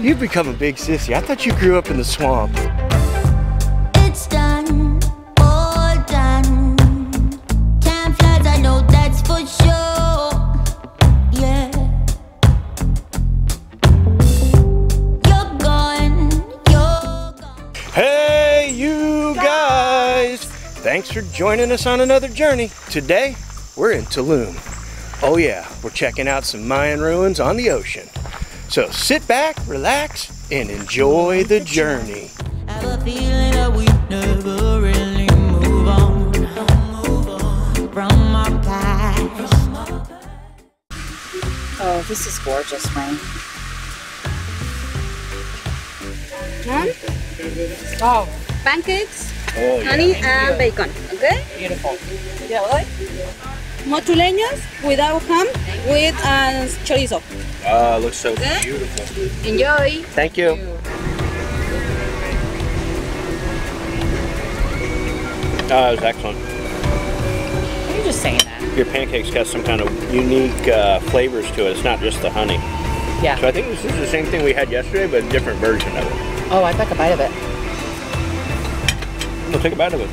You've become a big sissy. I thought you grew up in the swamp. It's done, all done. Time flies, I know that's for sure. Yeah. You're gone, you're gone. Hey, you guys! Thanks for joining us on another journey. Today, we're in Tulum. Oh yeah, we're checking out some Mayan ruins on the ocean. So sit back, relax, and enjoy the journey. I have a feeling that we never really move on. From my past. Oh, this is gorgeous, Wayne. Wow. Oh. Pancakes, oh, honey, yeah, and bacon. Okay? Beautiful. Yeah, right? Motuleños without ham with chorizo. Ah, looks so beautiful. Enjoy. Thank you. That was excellent. You're just saying that. Your pancakes got some kind of unique flavors to it. It's not just the honey. Yeah. So I think this is the same thing we had yesterday, but a different version of it. Oh, I'd like a bite of it. We'll take a bite of it.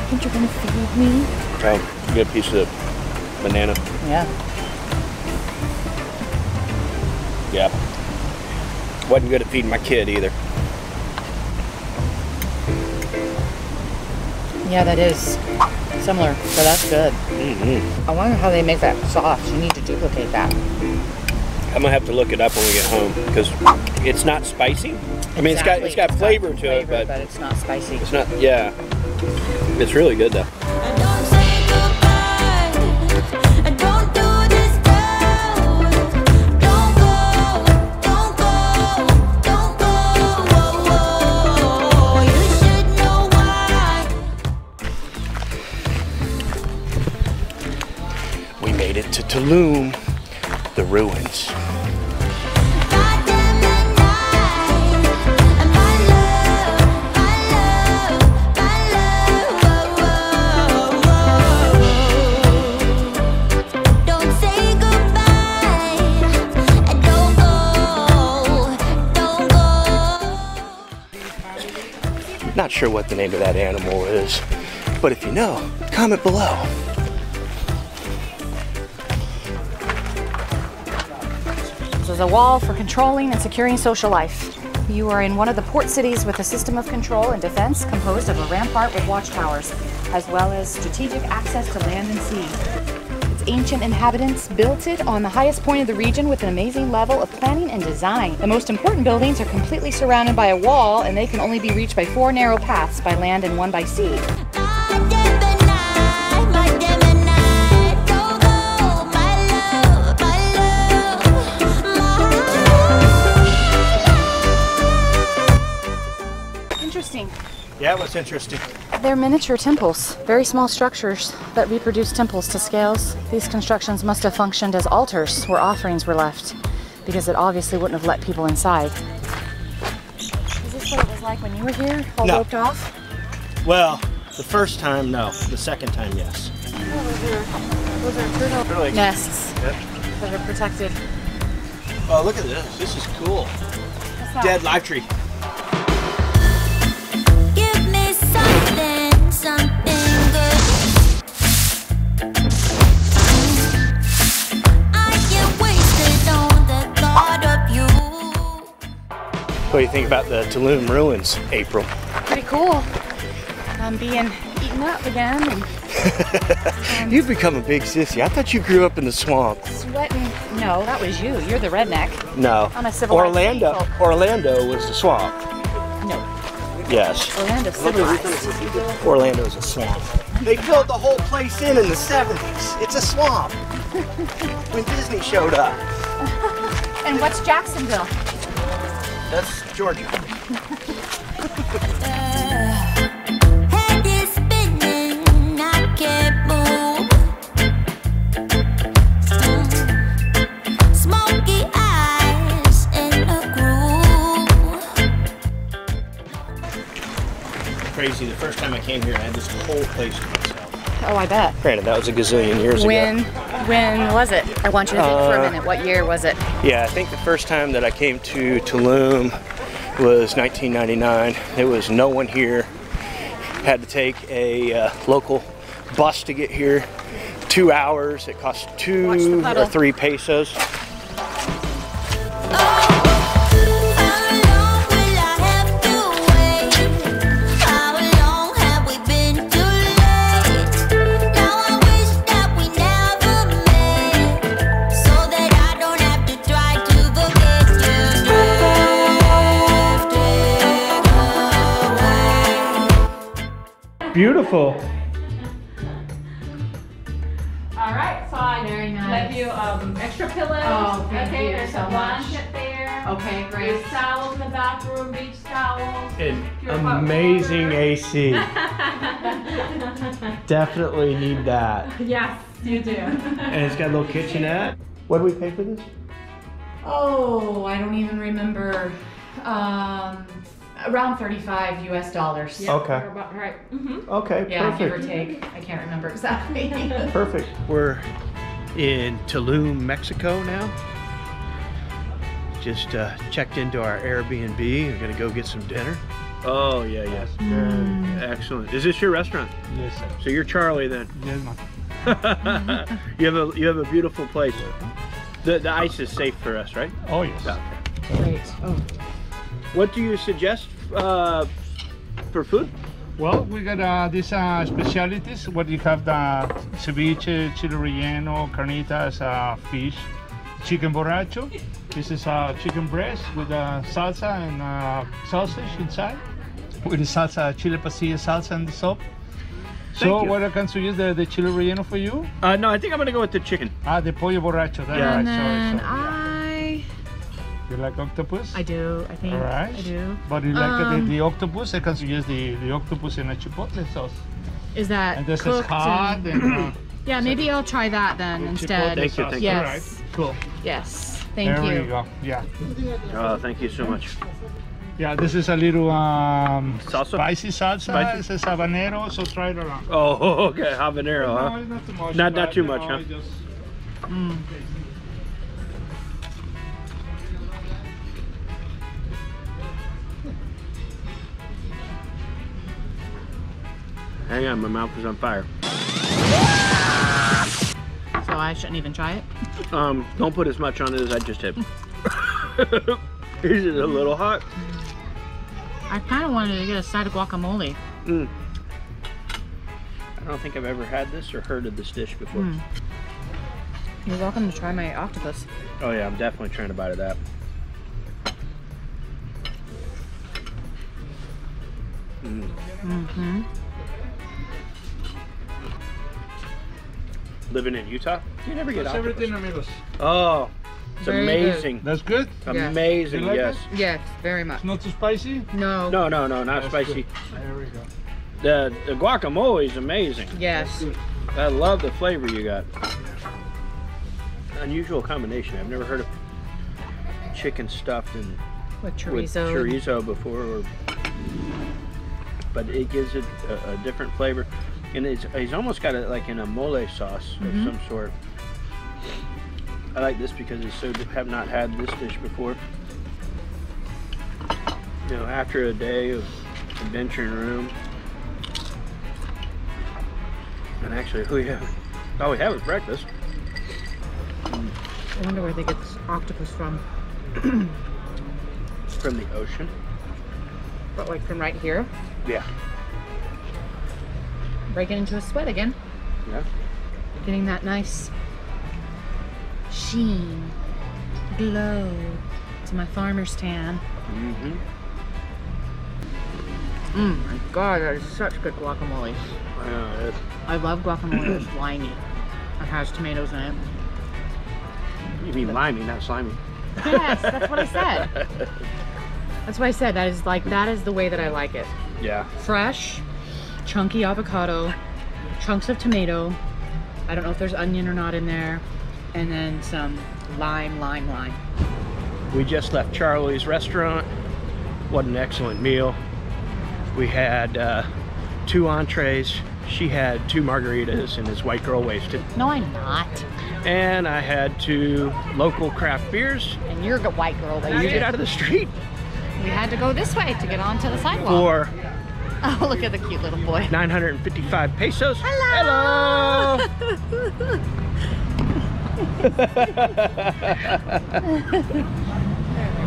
I think you're gonna feed me. Oh, get a piece of banana. Yeah. Yeah. Wasn't good at feeding my kid either. Yeah, that is similar, so that's good. Mm-hmm. I wonder how they make that sauce. You need to duplicate that. I'm gonna have to look it up when we get home because it's not spicy. I mean, exactly. it's got flavor to it, but it's not spicy. It's not. Yeah. It's really good though. I don't say goodbye. I don't do this down. Don't go, don't go, don't go. Whoa, whoa. You should know why. We made it to Tulum, the ruins. Not sure what the name of that animal is, but if you know, comment below. This is a wall for controlling and securing social life. You are in one of the port cities with a system of control and defense composed of a rampart with watchtowers, as well as strategic access to land and sea. Its ancient inhabitants built it on the highest point of the region with an amazing level of planning and design. The most important buildings are completely surrounded by a wall, and they can only be reached by 4 narrow paths by land and 1 by sea. Interesting. Yeah, what's interesting? They're miniature temples, very small structures that reproduce temples to scales. These constructions must have functioned as altars where offerings were left, because it obviously wouldn't have let people inside. Is this what it was like when you were here, all roped off? Well, the first time, no. The second time, yes. Oh, those are turtle nests that are protected. Oh, look at this. This is cool. Dead live tree. What do you think about the Tulum ruins, April? Pretty cool. I'm being eaten up again. And you've become a big sissy. I thought you grew up in the swamp. Sweating. No, that was you. You're the redneck. No. I'm a civilized people. Orlando was the swamp. No. Yes. Orlando civilized. Orlando's a swamp. They filled the whole place in the 70s. It's a swamp. When Disney showed up. And what's Jacksonville? That's Georgia. Head is spinning, I can't move. Smoky eyes in a groove. Crazy, the first time I came here, I had this whole place to myself. Oh, I bet. Granted, that was a gazillion years ago. When was it? I want you to think for a minute. What year was it? Yeah, I think the first time that I came to Tulum was 1999. There was no one here. Had to take a local bus to get here. 2 hours. It cost 2 or 3 pesos. Beautiful. All right, fine. Very nice. Let you extra pillows. Oh, okay, there's a blanket there. Okay, great. There's towels in the bathroom, beach towels. An amazing AC. Definitely need that. Yes, you do. And it's got a little kitchenette. What do we pay for this? Oh, I don't even remember. Around $35 US. Yeah. Okay. About, right. Mm-hmm. Okay. Yeah, perfect. Give or take. I can't remember exactly. Perfect. We're in Tulum, Mexico now. Just checked into our Airbnb. We're gonna go get some dinner. Oh yeah, yes. Mm. Excellent. Is this your restaurant? Yes, sir. So you're Charlie then? Yes, ma'am. you have a beautiful place. The ice is safe for us, right? Oh yes. Okay. Great. Oh. What do you suggest for food? Well, we got these specialities. What you have the ceviche, chile relleno, carnitas, fish, chicken borracho. This is chicken breast with salsa and sausage inside. With the salsa, chile pasilla salsa and the soup. So what I can suggest, the chile relleno for you? No, I think I'm gonna go with the chicken. Ah, the pollo borracho. That's right. Sorry. You like octopus? I do, I think. All right. I do. But you like the octopus? I can suggest the octopus in a chipotle sauce. Is that and this cooked is hot and yeah, maybe I'll try that then instead. Thank you, thank you. Yes. All right, cool. Yes, thank you. There we go, yeah. Oh, thank you so much. Yeah, this is a little salsa? Spicy salsa. Spicy? This is habanero, so try it around. Oh, okay, habanero, no, huh? It's not too much. Not too much, huh? Just... Mm. Hang on, my mouth is on fire. So I shouldn't even try it? Don't put as much on it as I just did. Is it a little hot? I kind of wanted to get a side of guacamole. Mm. I don't think I've ever had this or heard of this dish before. Mm. You're welcome to try my octopus. Oh yeah, I'm definitely trying to bite of that. Mm. Mm-hmm. Living in Utah, you never get octopus. Everything, amigos. Oh, it's very amazing. Good. That's good. Yes. Amazing, like yes. It? Yes, very much. It's not too spicy? No. No, no, no, not that's spicy. Good. There we go. The guacamole is amazing. Yes. I love the flavor you got. Unusual combination. I've never heard of chicken stuffed and with chorizo before, but it gives it a different flavor. And he's almost got it like in a mole sauce of mm-hmm. some sort. I like this because it's so have not had this dish before. You know, after a day of adventure in a room, and actually, all we have is breakfast. I wonder where they get this octopus from. From the ocean. But like from right here? Yeah. Breaking into a sweat again. Yeah. Getting that nice sheen, glow to my farmer's tan. Mm-hmm. Oh my God, that is such good guacamole. Yeah, it is. I love guacamole that's limey. It has tomatoes in it. You mean limey, not slimy. Yes, that's what I said. That's what I said. That is like, that is the way that I like it. Yeah. Fresh. Chunky avocado, chunks of tomato, I don't know if there's onion or not in there, and then some lime. We just left Charlie's restaurant. What an excellent meal. We had 2 entrees, She had 2 margaritas and this white girl wasted. No, I'm not. And I had 2 local craft beers. And you're the white girl wasted. You get out of the street. We had to go this way to get onto the sidewalk. Or, oh, look at the cute little boy. 955 pesos. Hello! Hello!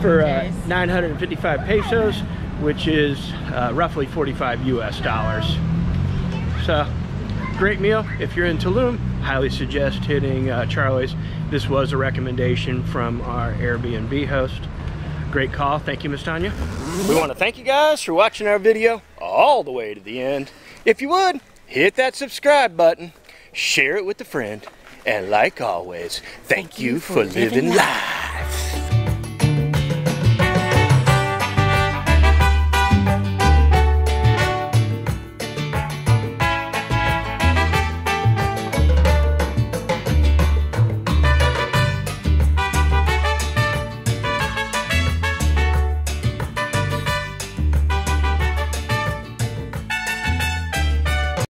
For 955 pesos, which is roughly $45 US. So, great meal. If you're in Tulum, highly suggest hitting Charlie's. This was a recommendation from our Airbnb host. Great call. Thank you, Miss Tanya. We want to thank you guys for watching our video all the way to the end. If you would, hit that subscribe button, share it with a friend, and like always, thank you for living life.